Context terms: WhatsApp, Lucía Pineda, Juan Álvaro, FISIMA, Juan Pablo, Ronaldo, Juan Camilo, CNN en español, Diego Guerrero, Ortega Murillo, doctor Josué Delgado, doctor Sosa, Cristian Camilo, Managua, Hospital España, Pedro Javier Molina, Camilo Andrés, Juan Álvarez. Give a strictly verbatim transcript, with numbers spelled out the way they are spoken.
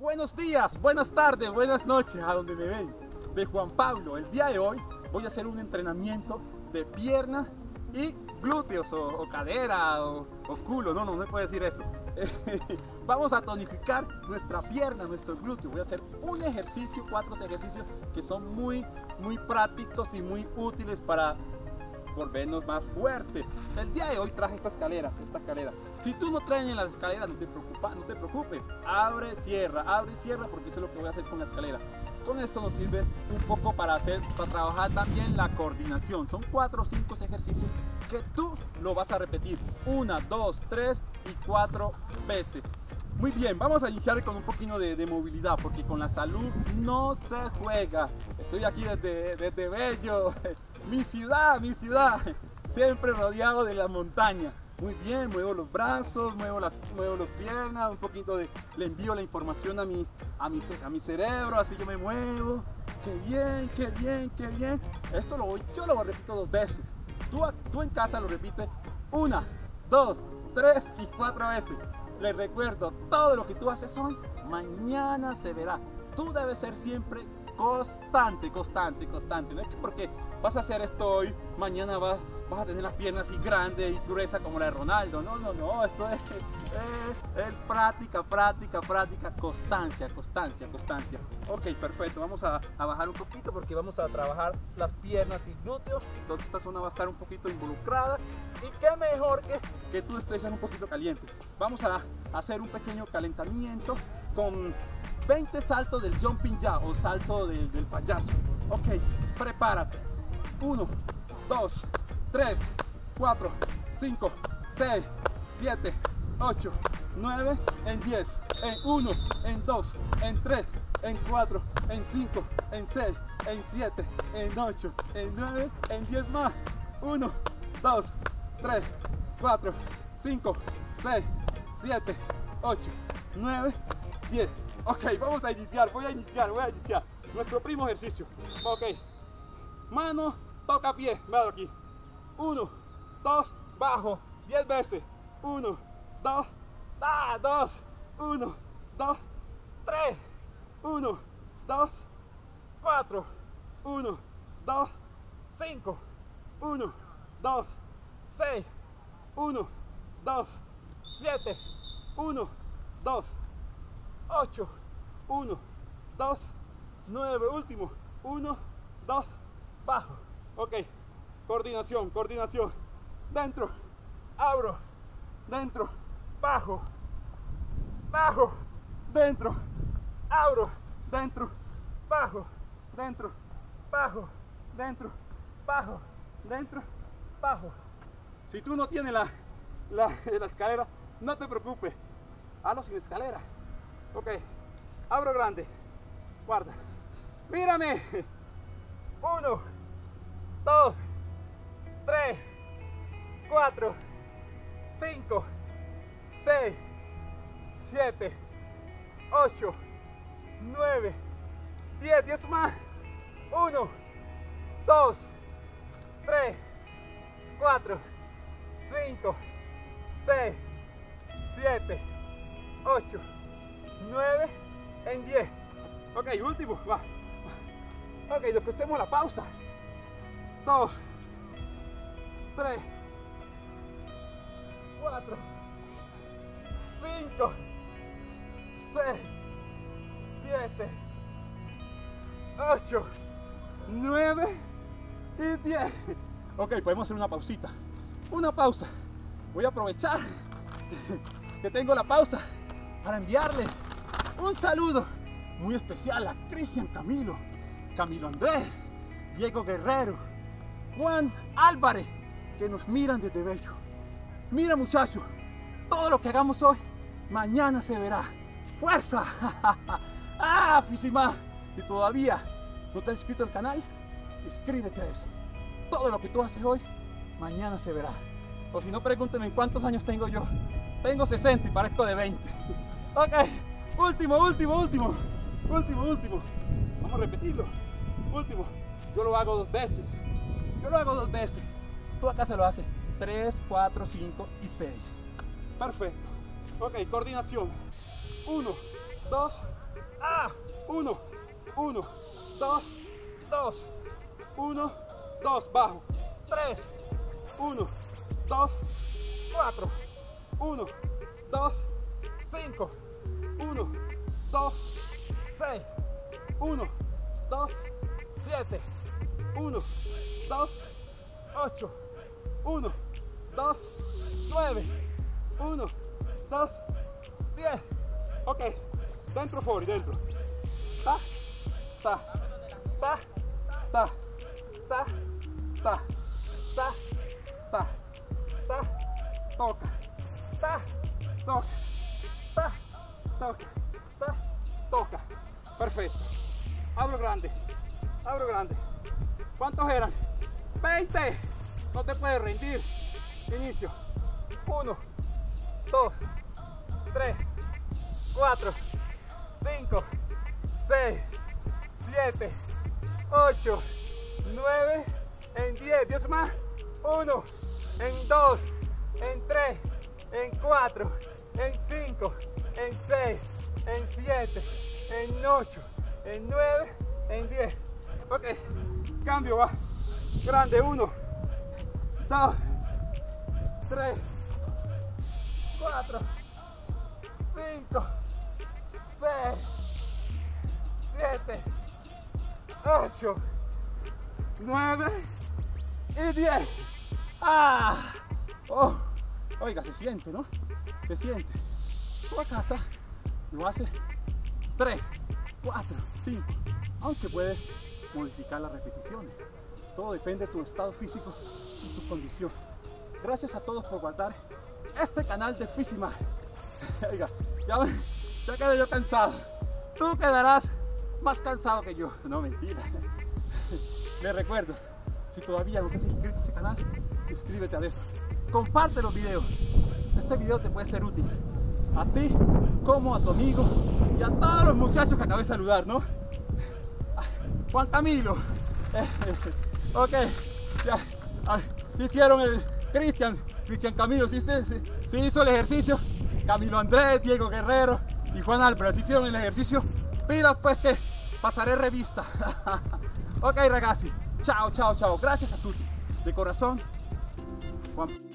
Buenos días, buenas tardes, buenas noches a donde me ven. De Juan Pablo, el día de hoy voy a hacer un entrenamiento de piernas y glúteos o, o cadera o, o culo, no, no, no puedo decir eso. Vamos a tonificar nuestra pierna, nuestro glúteo. Voy a hacer un ejercicio, cuatro ejercicios que son muy, muy prácticos y muy útiles para volvernos más fuertes. El día de hoy traje esta escalera, esta escalera. Si tú no traes en las escaleras, no te preocupes, no te preocupes. Abre, cierra, abre, cierra, porque eso es lo que voy a hacer con la escalera. Con esto nos sirve un poco para hacer, para trabajar también la coordinación. Son cuatro o cinco ejercicios que tú lo vas a repetir una, dos, tres y cuatro veces. Muy bien, vamos a iniciar con un poquito de, de movilidad, porque con la salud no se juega. Estoy aquí desde, desde Bello, mi ciudad, mi ciudad, siempre rodeado de la montaña. Muy bien, muevo los brazos, muevo las, muevo las piernas, un poquito de, le envío la información a mi, a mi, a mi cerebro, así yo me muevo. Qué bien, qué bien, qué bien. Esto lo voy, yo lo repito dos veces. Tú, tú en casa lo repites una, dos, tres y cuatro veces. Les recuerdo, todo lo que tú haces hoy, mañana se verá. Tú debes ser siempre constante, constante, constante. No es que porque vas a hacer esto hoy, mañana vas, vas a tener las piernas así grandes y gruesas como la de Ronaldo. No, no, no, esto es, es, es práctica, práctica, práctica, constancia, constancia, constancia. Ok, perfecto, vamos a, a bajar un poquito porque vamos a trabajar las piernas y glúteos. Entonces esta zona va a estar un poquito involucrada. Y qué mejor que, que tú estés un poquito caliente. Vamos a hacer un pequeño calentamiento con veinte saltos del jumping jack o salto del, del payaso. Ok, prepárate. uno, dos, tres, cuatro, cinco, seis, siete, ocho, nueve, en diez, en uno, en dos, en tres, en cuatro, en cinco, en seis, en siete, en ocho, en nueve, en diez más. uno, dos, tres, cuatro, cinco, seis, siete, ocho, nueve, diez. Ok, vamos a iniciar, voy a iniciar, voy a iniciar nuestro primo ejercicio. Ok, mano toca pie, veo aquí. uno, dos, bajo, diez veces. uno, dos, bajo, diez veces. uno, dos, tres, uno, dos, cuatro, uno, dos, cinco, uno, dos, seis, uno, dos, siete, uno, dos, ocho, uno, dos, nueve, último, uno, dos, bajo. Ok, coordinación, coordinación. Dentro, abro, dentro, bajo, bajo, dentro, abro, dentro, bajo, dentro, bajo, dentro, bajo, dentro, bajo. Si tú no tienes la, la, la escalera, no te preocupes, hazlo sin escalera. Ok, abro grande, guarda, mírame. Uno, dos, tres, cuatro, cinco, seis, siete, ocho, nueve, diez, diez más. Uno, dos, tres, cuatro, cinco, seis, siete, ocho, nueve, en diez. Ok, último, va. Ok, después hacemos la pausa. dos, tres, cuatro, cinco, seis, siete, ocho, nueve y diez. Ok, podemos hacer una pausita. Una pausa. Voy a aprovechar que tengo la pausa para enviarle un saludo muy especial a Cristian Camilo, Camilo Andrés, Diego Guerrero, Juan Álvarez, que nos miran desde Bello. Mira muchachos, todo lo que hagamos hoy, mañana se verá. ¡Fuerza! ¡Ah, FISIMA! Si todavía no te has inscrito al canal, inscríbete a eso. Todo lo que tú haces hoy, mañana se verá. O si no, pregúnteme cuántos años tengo yo. Tengo sesenta y parezco de veinte. Ok, último, último, último. Último, último. Vamos a repetirlo. Último. Yo lo hago dos veces. Yo lo hago dos veces. Tú acá se lo haces tres, cuatro, cinco y seis. Perfecto. Ok, coordinación. uno, dos, Ah, uno, uno, dos, dos, uno, dos, bajo, tres, uno, dos, cuatro, uno, dos, cinco, uno, dos, seis, uno, dos, siete, uno, dos, ocho, uno, dos, nueve, uno, dos, diez. Ok, dentro, fuori, dentro. Ta, ta, ta, ta, ta, ta, ta, ta, ta, toca, ta, toca, ta, toca, ta, toca. Perfecto. Abro grande, abro grande. ¿Cuántos eran? veinte. No te puedes rendir. Inicio. uno, dos, tres, cuatro, cinco, seis, siete, ocho, nueve, en diez. diez más. uno, en dos, en tres, en cuatro, en cinco, en seis, en siete, en ocho, en nueve, en diez. Ok, cambio, va. Grande, uno, dos, tres, cuatro, cinco, seis, siete, ocho, nueve y diez. ¡Ah! Oh, oiga, se siente, ¿no? Se siente. Tú a casa lo haces tres, cuatro, cinco, aunque puedes modificar las repeticiones. Todo depende de tu estado físico y tu condición. Gracias a todos por guardar este canal de FISIMA. Oiga, ya, me, ya quedé yo cansado. Tú quedarás más cansado que yo. No, mentira. Les recuerdo, si todavía no te has inscrito a este canal, suscríbete a eso. Comparte los videos. Este video te puede ser útil a ti como a tu amigo y a todos los muchachos que acabé de saludar, ¿no? Juan Camilo. Ok, ya. Si hicieron el Cristian, Cristian Camilo, si, si, si hizo el ejercicio, Camilo Andrés, Diego Guerrero y Juan Álvaro, si hicieron el ejercicio, pilas pues que pasaré revista. Ok ragazzi, chao, chao, chao, gracias a tutti, de corazón, Juan.